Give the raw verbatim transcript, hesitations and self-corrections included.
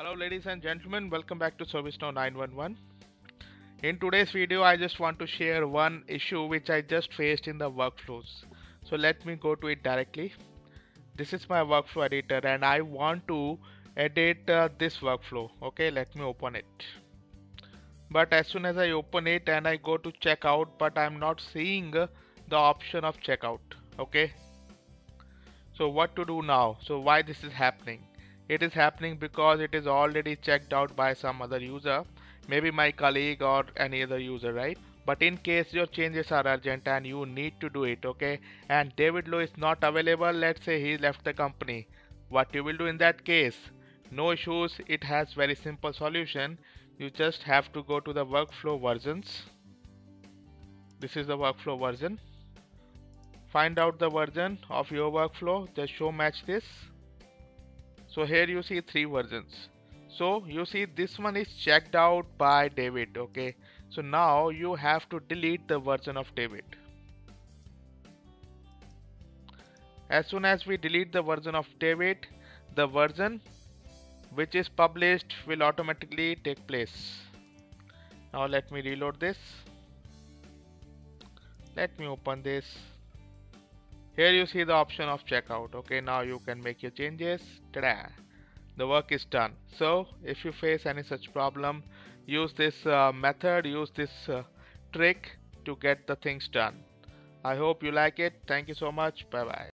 Hello ladies and gentlemen, welcome back to ServiceNow nine one one. In today's video I just want to share one issue which I just faced in the workflows. So let me go to it directly. This is my workflow editor and I want to edit uh, this workflow. Okay, let me open it. But as soon as I open it and I go to checkout, but I'm not seeing uh, the option of checkout. Okay, so what to do now? So why this is happening? It is happening because it is already checked out by some other user, maybe my colleague or any other user, right? But in case your changes are urgent and you need to do it, okay, and David Lowe is not available, let's say he left the company, what you will do in that case? No issues, it has very simple solution. You just have to go to the workflow versions. This is the workflow version. Find out the version of your workflow, just show match this. So here you see three versions. So you see this one is checked out by David. Okay, so now you have to delete the version of David. As soon as we delete the version of David, the version which is published will automatically take place. Now let me reload this. Let me open this. Here you see the option of checkout. Okay, now you can make your changes. Ta-da! The work is done. So if you face any such problem, use this uh, method, use this uh, trick to get the things done. I hope you like it. Thank you so much. Bye bye.